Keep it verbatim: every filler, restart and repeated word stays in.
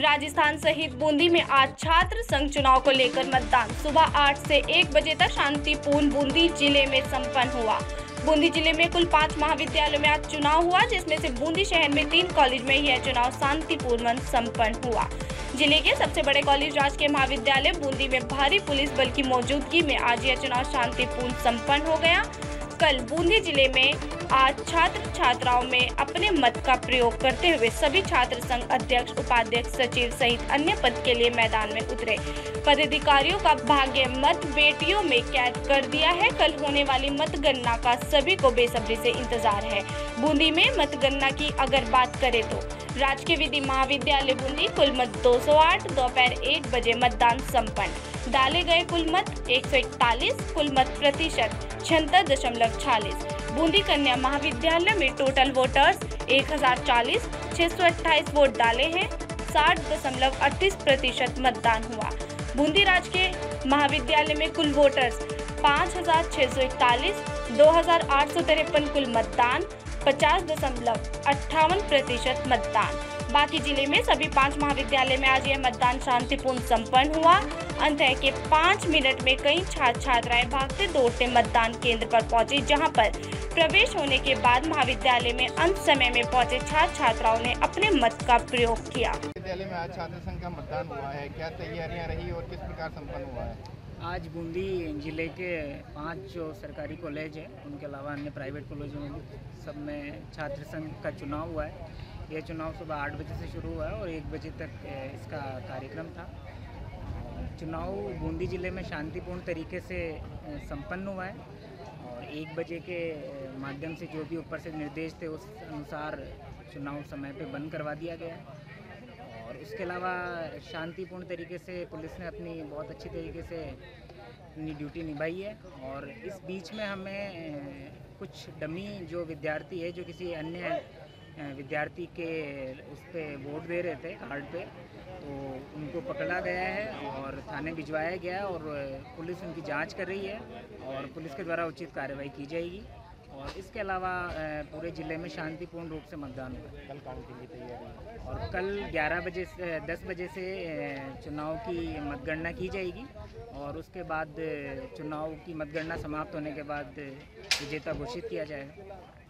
राजस्थान सहित बूंदी में आज छात्र संघ चुनाव को लेकर मतदान सुबह आठ से एक बजे तक शांतिपूर्ण बूंदी जिले में संपन्न हुआ। बूंदी जिले में कुल पाँच महाविद्यालयों में आज चुनाव हुआ, जिसमें से बूंदी शहर में तीन कॉलेज में यह चुनाव शांतिपूर्वक संपन्न हुआ। जिले के सबसे बड़े कॉलेज राजकीय महाविद्यालय बूंदी में भारी पुलिस बल की मौजूदगी में आज यह चुनाव शांतिपूर्ण संपन्न हो गया। कल बूंदी जिले में आज छात्र छात्राओं में अपने मत का प्रयोग करते हुए सभी छात्र संघ अध्यक्ष, उपाध्यक्ष, सचिव सहित अन्य पद के लिए मैदान में उतरे। पदाधिकारियों का भाग्य मत बेटियों में कैद कर दिया है। कल होने वाली मतगणना का सभी को बेसब्री से इंतजार है। बूंदी में मतगणना की अगर बात करें तो राजकीय विधि महाविद्यालय बूंदी कुल मत दो सौ आठ, दोपहर एक बजे मतदान संपन्न। डाले गए कुल मत एक सौ इकतालीस, कुल मत प्रतिशत छिहत्तर दशमलव चालीस। बूंदी कन्या महाविद्यालय में टोटल वोटर्स एक हजार चालीस, छह सौ अट्ठाईस वोट डाले हैं। साठ दशमलव अट्ठाईस प्रतिशत मतदान हुआ। बूंदी राजकीय महाविद्यालय में कुल वोटर्स पाँच हजार छह सौ इकतालीस, दो हजार आठ सौ तिरपन कुल मतदान, पचास दशमलव अट्ठावन प्रतिशत मतदान। बाकी जिले में सभी पांच महाविद्यालय में आज यह मतदान शांतिपूर्ण संपन्न हुआ। अंततः के पाँच मिनट में कई छात्र छात्राएं भागते दौड़ते मतदान केंद्र पर पहुंची, जहां पर प्रवेश होने के बाद महाविद्यालय में अंत समय में पहुंचे छात्र छात्राओं ने अपने मत का प्रयोग किया। विद्यालय में आज छात्र संघ का मतदान हुआ है, क्या तैयारियां रही और किस प्रकार संपन्न हुआ है? आज बूंदी जिले के पाँच जो सरकारी कॉलेज है, उनके अलावा अन्य प्राइवेट कॉलेजों में सब में छात्र संघ का चुनाव हुआ है। यह चुनाव सुबह आठ बजे से शुरू हुआ है और एक बजे तक इसका कार्यक्रम था। चुनाव बूंदी ज़िले में शांतिपूर्ण तरीके से संपन्न हुआ है और एक बजे के माध्यम से जो भी ऊपर से निर्देश थे उस अनुसार चुनाव समय पे बंद करवा दिया गया और उसके अलावा शांतिपूर्ण तरीके से पुलिस ने अपनी बहुत अच्छी तरीके से अपनी ड्यूटी निभाई है। और इस बीच में हमें कुछ डमी जो विद्यार्थी है, जो किसी अन्य विद्यार्थी के उस पर वोट दे रहे थे कार्ड पे, तो उनको पकड़ा गया है और थाने भिजवाया गया है और पुलिस उनकी जांच कर रही है और पुलिस के द्वारा उचित कार्रवाई की जाएगी। और इसके अलावा पूरे ज़िले में शांतिपूर्ण रूप से मतदान हुआ। कल काउंटिंग की तैयारी और कल ग्यारह बजे से दस बजे से चुनाव की मतगणना की जाएगी और उसके बाद चुनाव की मतगणना समाप्त होने के बाद विजेता घोषित किया जाएगा।